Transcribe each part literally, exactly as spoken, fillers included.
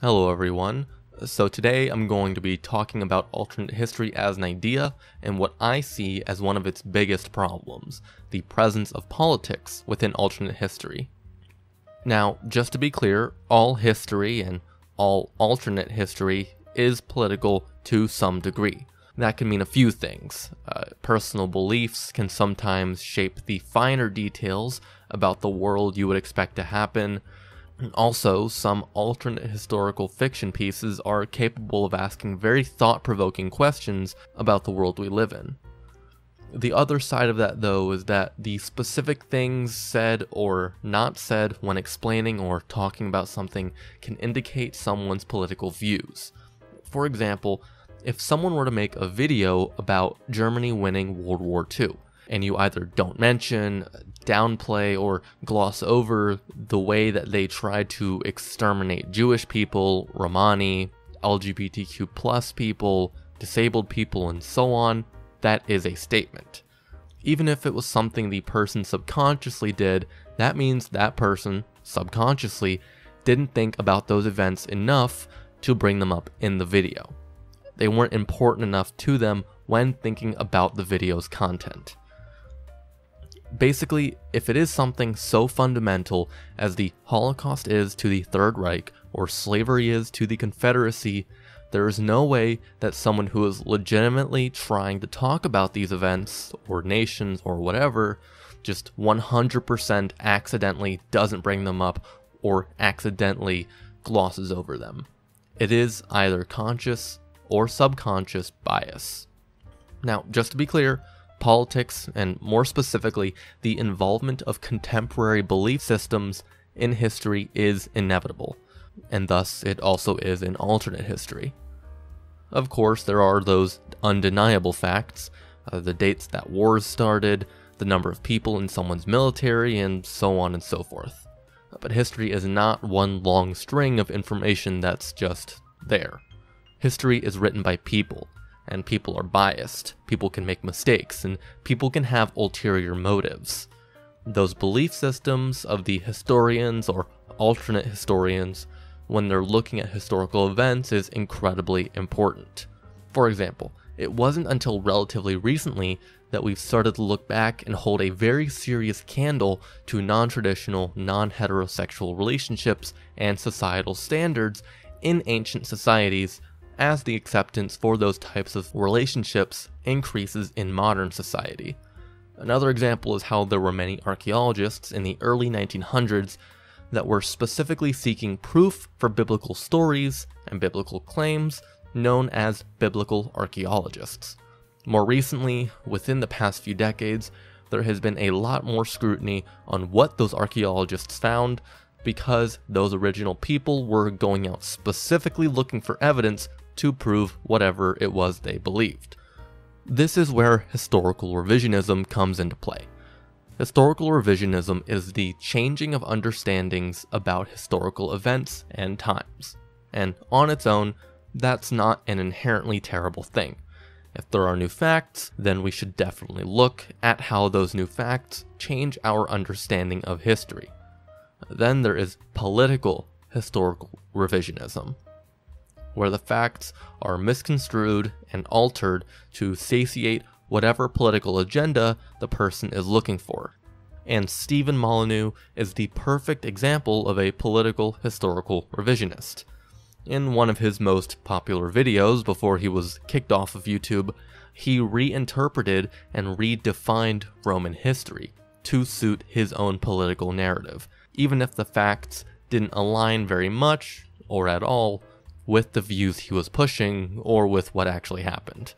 Hello everyone, so today I'm going to be talking about alternate history as an idea and what I see as one of its biggest problems, the presence of politics within alternate history. Now, just to be clear, all history and all alternate history is political to some degree. That can mean a few things. Uh, personal beliefs can sometimes shape the finer details about the world you would expect to happen. Also, some alternate historical fiction pieces are capable of asking very thought-provoking questions about the world we live in. The other side of that, though, is that the specific things said or not said when explaining or talking about something can indicate someone's political views. For example, if someone were to make a video about Germany winning World War Two, and you either don't mention, downplay, or gloss over the way that they tried to exterminate Jewish people, Romani, L G B T Q plus people, disabled people, and so on, that is a statement. Even if it was something the person subconsciously did, that means that person, subconsciously, didn't think about those events enough to bring them up in the video. They weren't important enough to them when thinking about the video's content. Basically, if it is something so fundamental as the Holocaust is to the Third Reich or slavery is to the Confederacy, there is no way that someone who is legitimately trying to talk about these events or nations or whatever just one hundred percent accidentally doesn't bring them up or accidentally glosses over them. It is either conscious or subconscious bias. Now, just to be clear, politics, and more specifically, the involvement of contemporary belief systems in history is inevitable, and thus it also is in alternate history. Of course, there are those undeniable facts, uh, the dates that wars started, the number of people in someone's military, and so on and so forth. But history is not one long string of information that's just there. History is written by people, and people are biased, people can make mistakes, and people can have ulterior motives. Those belief systems of the historians or alternate historians when they're looking at historical events is incredibly important. For example, it wasn't until relatively recently that we've started to look back and hold a very serious candle to non-traditional, non-heterosexual relationships and societal standards in ancient societies as the acceptance for those types of relationships increases in modern society. Another example is how there were many archaeologists in the early nineteen hundreds that were specifically seeking proof for biblical stories and biblical claims known as biblical archaeologists. More recently, within the past few decades, there has been a lot more scrutiny on what those archaeologists found, because those original people were going out specifically looking for evidence to prove whatever it was they believed. This is where historical revisionism comes into play. Historical revisionism is the changing of understandings about historical events and times, and on its own, that's not an inherently terrible thing. If there are new facts, then we should definitely look at how those new facts change our understanding of history. Then there is political historical revisionism, where the facts are misconstrued and altered to satiate whatever political agenda the person is looking for. And Stephen Molyneux is the perfect example of a political historical revisionist. In one of his most popular videos before he was kicked off of YouTube, he reinterpreted and redefined Roman history to suit his own political narrative, even if the facts didn't align very much, or at all, with the views he was pushing, or with what actually happened.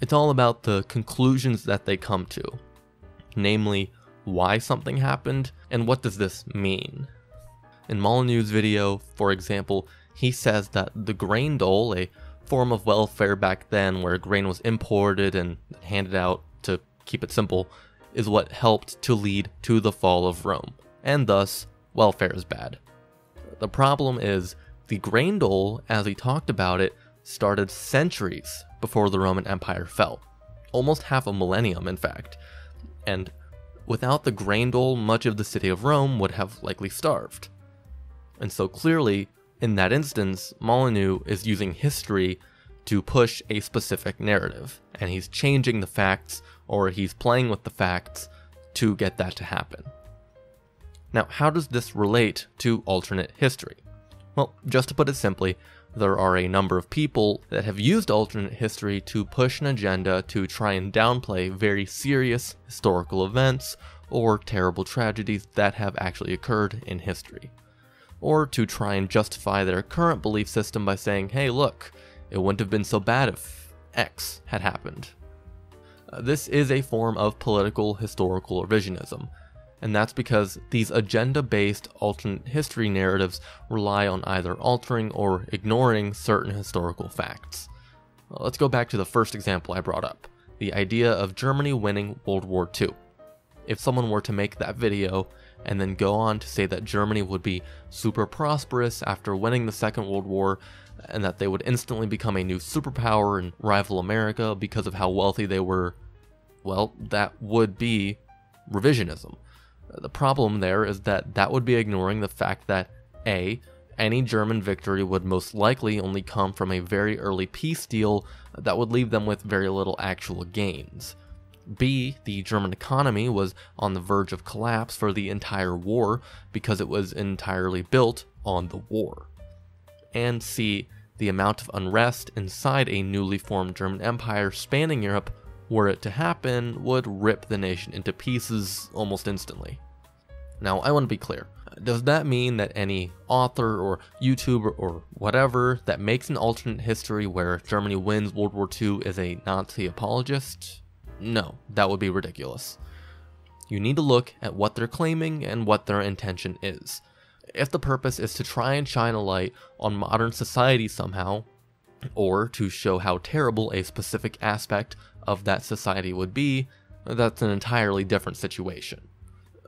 It's all about the conclusions that they come to, namely, why something happened, and what does this mean? In Molyneux's video, for example, he says that the grain dole, a form of welfare back then where grain was imported and handed out to keep it simple, is what helped to lead to the fall of Rome, and thus, welfare is bad. The problem is, the grain dole, as he talked about it, started centuries before the Roman Empire fell. Almost half a millennium, in fact. And without the grain dole, much of the city of Rome would have likely starved. And so clearly, In that instance, Molyneux is using history to push a specific narrative, and he's changing the facts, or he's playing with the facts to get that to happen. Now, how does this relate to alternate history? Well, just to put it simply, there are a number of people that have used alternate history to push an agenda to try and downplay very serious historical events or terrible tragedies that have actually occurred in history, or to try and justify their current belief system by saying, hey, look, it wouldn't have been so bad if X had happened. Uh, this is a form of political historical revisionism, and that's because these agenda-based alternate history narratives rely on either altering or ignoring certain historical facts. Well, let's go back to the first example I brought up, the idea of Germany winning World War Two. If someone were to make that video and then go on to say that Germany would be super prosperous after winning the Second World War, and that they would instantly become a new superpower and rival America because of how wealthy they were, well, that would be revisionism. The problem there is that that would be ignoring the fact that A, any German victory would most likely only come from a very early peace deal that would leave them with very little actual gains. B, the German economy was on the verge of collapse for the entire war because it was entirely built on the war. And C, the amount of unrest inside a newly formed German empire spanning Europe, were it to happen, would rip the nation into pieces almost instantly. Now, I want to be clear. Does that mean that any author or YouTuber or whatever that makes an alternate history where Germany wins World War Two is a Nazi apologist? No, that would be ridiculous. You need to look at what they're claiming and what their intention is. If the purpose is to try and shine a light on modern society somehow, or to show how terrible a specific aspect of that society would be, that's an entirely different situation.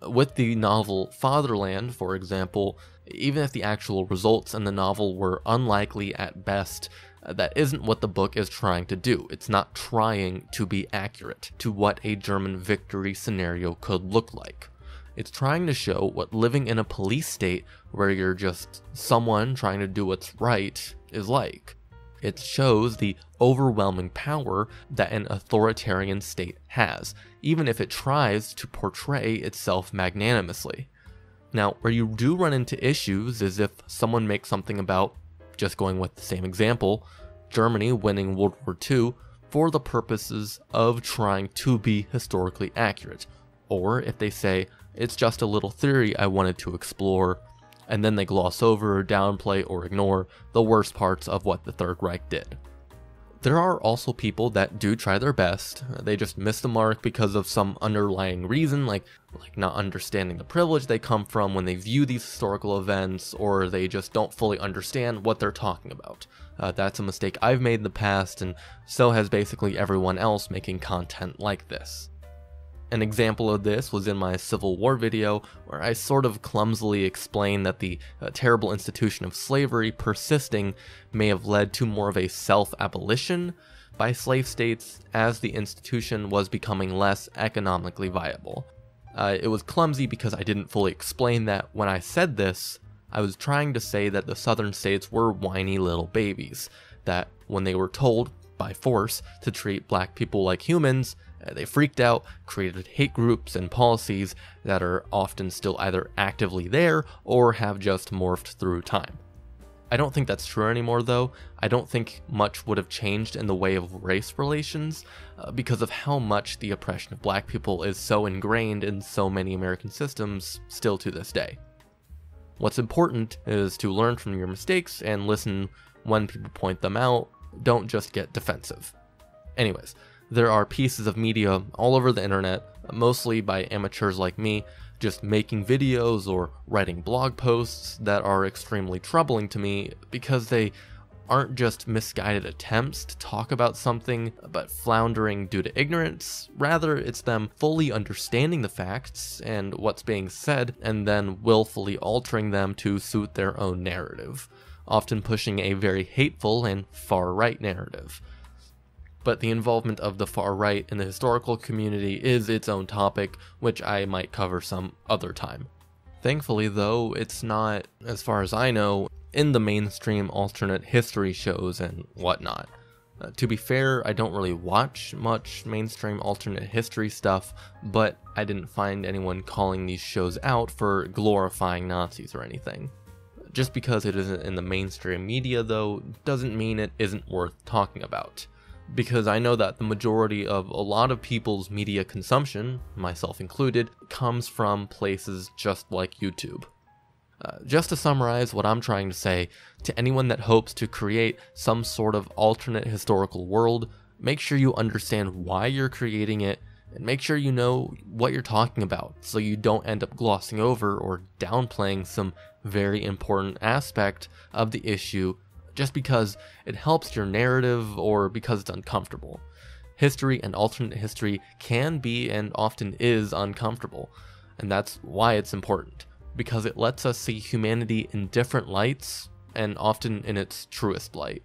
With the novel Fatherland, for example, even if the actual results in the novel were unlikely at best, that isn't what the book is trying to do. It's not trying to be accurate to what a German victory scenario could look like. It's trying to show what living in a police state where you're just someone trying to do what's right is like. It shows the overwhelming power that an authoritarian state has, even if it tries to portray itself magnanimously. Now, where you do run into issues is if someone makes something about, just going with the same example, Germany winning World War Two for the purposes of trying to be historically accurate, or if they say, it's just a little theory I wanted to explore, and then they gloss over, downplay, or ignore the worst parts of what the Third Reich did. There are also people that do try their best, they just miss the mark because of some underlying reason, like, like not understanding the privilege they come from when they view these historical events, or they just don't fully understand what they're talking about. Uh, that's a mistake I've made in the past, and so has basically everyone else making content like this. An example of this was in my Civil War video, where I sort of clumsily explained that the uh, terrible institution of slavery persisting may have led to more of a self-abolition by slave states as the institution was becoming less economically viable. Uh, it was clumsy because I didn't fully explain that when I said this, I was trying to say that the southern states were whiny little babies, that when they were told by force to treat black people like humans, they freaked out, created hate groups and policies that are often still either actively there or have just morphed through time. I don't think that's true anymore though. I don't think much would have changed in the way of race relations uh, because of how much the oppression of black people is so ingrained in so many American systems still to this day. What's important is to learn from your mistakes and listen when people point them out. Don't just get defensive. Anyways. There are pieces of media all over the internet, mostly by amateurs like me, just making videos or writing blog posts that are extremely troubling to me because they aren't just misguided attempts to talk about something but floundering due to ignorance, rather it's them fully understanding the facts and what's being said and then willfully altering them to suit their own narrative, often pushing a very hateful and far-right narrative. But the involvement of the far right in the historical community is its own topic, which I might cover some other time. Thankfully though, it's not, as far as I know, in the mainstream alternate history shows and whatnot. Uh, to be fair, I don't really watch much mainstream alternate history stuff, but I didn't find anyone calling these shows out for glorifying Nazis or anything. Just because it isn't in the mainstream media, though, doesn't mean it isn't worth talking about. Because I know that the majority of a lot of people's media consumption, myself included, comes from places just like YouTube. Uh, just to summarize what I'm trying to say, to anyone that hopes to create some sort of alternate historical world, make sure you understand why you're creating it, and make sure you know what you're talking about, so you don't end up glossing over or downplaying some very important aspect of the issue just because it helps your narrative or because it's uncomfortable. History and alternate history can be and often is uncomfortable, and that's why it's important. Because it lets us see humanity in different lights, and often in its truest light.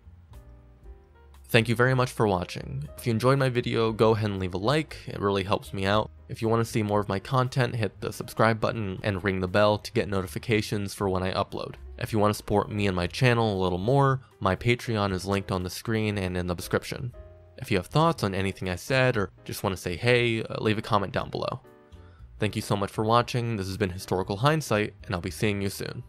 Thank you very much for watching. If you enjoyed my video, go ahead and leave a like, it really helps me out. If you want to see more of my content, hit the subscribe button and ring the bell to get notifications for when I upload. If you want to support me and my channel a little more, my Patreon is linked on the screen and in the description. If you have thoughts on anything I said, or just want to say hey, leave a comment down below. Thank you so much for watching, this has been Historical Hindsight, and I'll be seeing you soon.